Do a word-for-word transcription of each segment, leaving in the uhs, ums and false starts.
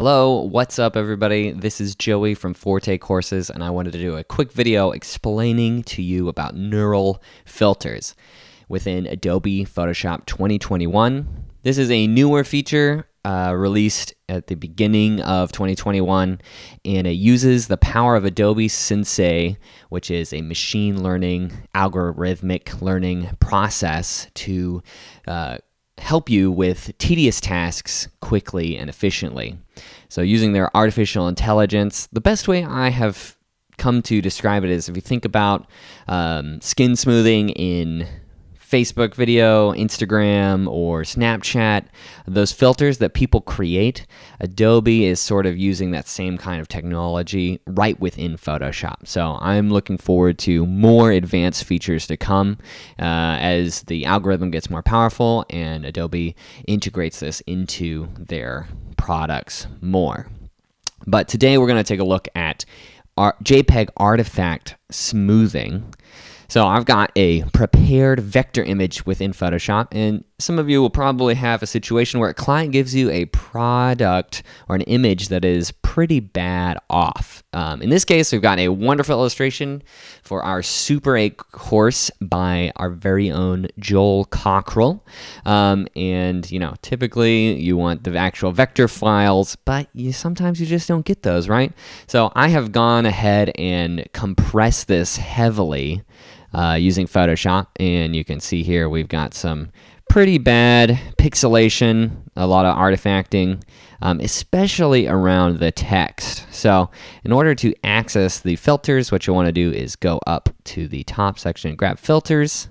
Hello, what's up everybody? This is Joey from Forte Courses, and I wanted to do a quick video explaining to you about neural filters within Adobe Photoshop twenty twenty-one. This is a newer feature uh, released at the beginning of twenty twenty-one, and it uses the power of Adobe Sensei, which is a machine learning, algorithmic learning process to uh, help you with tedious tasks quickly and efficiently. So using their artificial intelligence, the best way I have come to describe it is if you think about um, skin smoothing in Facebook video, Instagram, or Snapchat, those filters that people create, Adobe is sort of using that same kind of technology right within Photoshop. So I'm looking forward to more advanced features to come uh, as the algorithm gets more powerful and Adobe integrates this into their products more. But today we're going to take a look at our JPEG artifact smoothing. So I've got a prepared vector image within Photoshop, and some of you will probably have a situation where a client gives you a product or an image that is pretty bad off. Um, in this case, we've got a wonderful illustration for our Super eight course by our very own Joel Cockrell. Um, and, you know, typically you want the actual vector files, but you sometimes you just don't get those, right? So I have gone ahead and compressed this heavily Uh, using Photoshop, and you can see here we've got some pretty bad pixelation, a lot of artifacting, um, especially around the text. So in order to access the filters, what you want to do is go up to the top section, grab filters,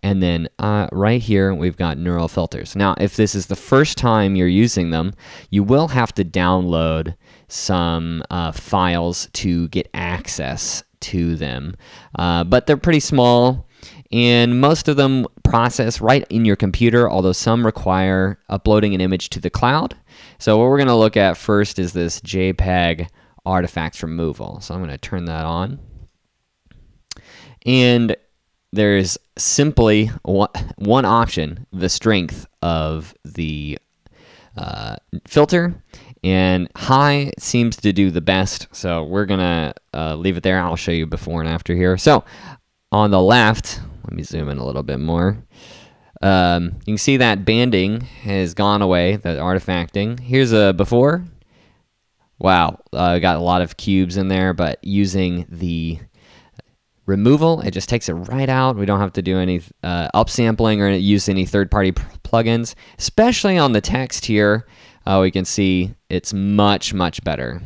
and then uh, right here we've got neural filters. Now if this is the first time you're using them, you will have to download some uh, files to get access to them, uh, but they're pretty small, and most of them process right in your computer, although some require uploading an image to the cloud. So what we're going to look at first is this JPEG artifacts removal. So I'm going to turn that on, and there's simply one option, the strength of the uh, filter, and high seems to do the best, so we're gonna uh, leave it there. I'll show you before and after here. So on the left, let me zoom in a little bit more. Um, you can see that banding has gone away, the artifacting. Here's a before. Wow, uh, got a lot of cubes in there, but using the removal, it just takes it right out. We don't have to do any uh, upsampling or use any third-party plugins, especially on the text here. Uh, we can see it's much, much better.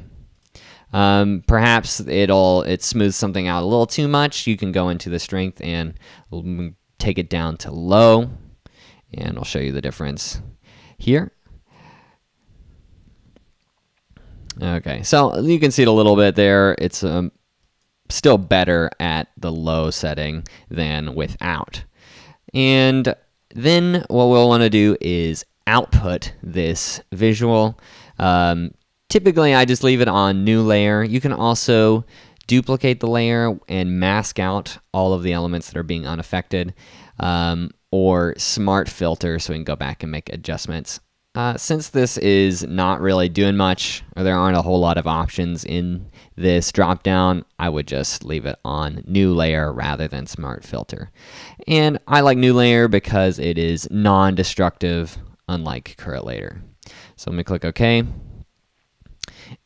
Um, perhaps it'll it smooths something out a little too much. You can go into the strength and take it down to low, and I'll show you the difference here. Okay, so you can see it a little bit there. It's um, still better at the low setting than without. And then what we'll want to do is output this visual. Um, typically I just leave it on new layer. You can also duplicate the layer and mask out all of the elements that are being unaffected, um, or smart filter, so we can go back and make adjustments. Uh, since this is not really doing much, or there aren't a whole lot of options in this drop down, I would just leave it on new layer rather than smart filter. And I like new layer because it is non-destructive, unlike current layer. So let me click OK.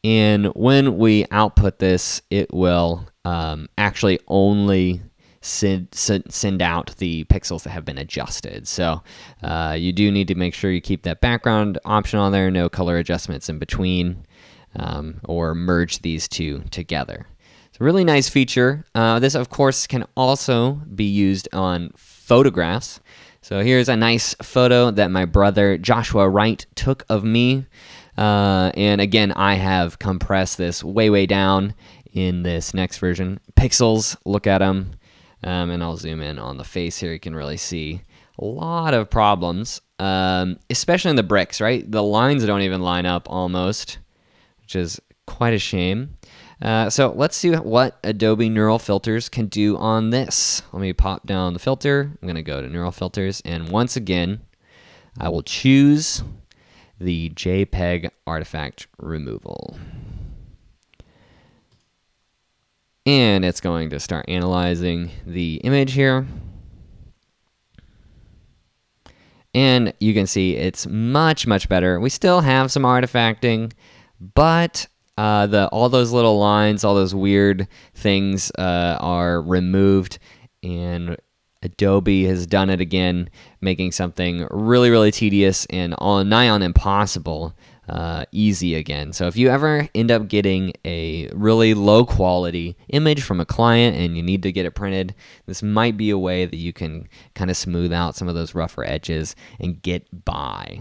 And when we output this, it will um, actually only send, send, send out the pixels that have been adjusted. So uh, you do need to make sure you keep that background option on there, no color adjustments in between, um, or merge these two together. It's a really nice feature. Uh, this, of course, can also be used on photographs. So here's a nice photo that my brother Joshua Wright took of me. Uh, and again, I have compressed this way, way down in this next version. Pixels, look at them. Um, and I'll zoom in on the face here. You can really see a lot of problems, um, especially in the bricks, right? The lines don't even line up almost, which is quite a shame. Uh, so let's see what Adobe Neural Filters can do on this. Let me pop down the filter. I'm going to go to Neural Filters, and once again, I will choose the JPEG artifact removal. And it's going to start analyzing the image here. And you can see it's much, much better. We still have some artifacting, but uh, the all those little lines, all those weird things uh, are removed, and Adobe has done it again, making something really, really tedious and all nigh on impossible uh, easy again. So if you ever end up getting a really low quality image from a client and you need to get it printed, this might be a way that you can kind of smooth out some of those rougher edges and get by.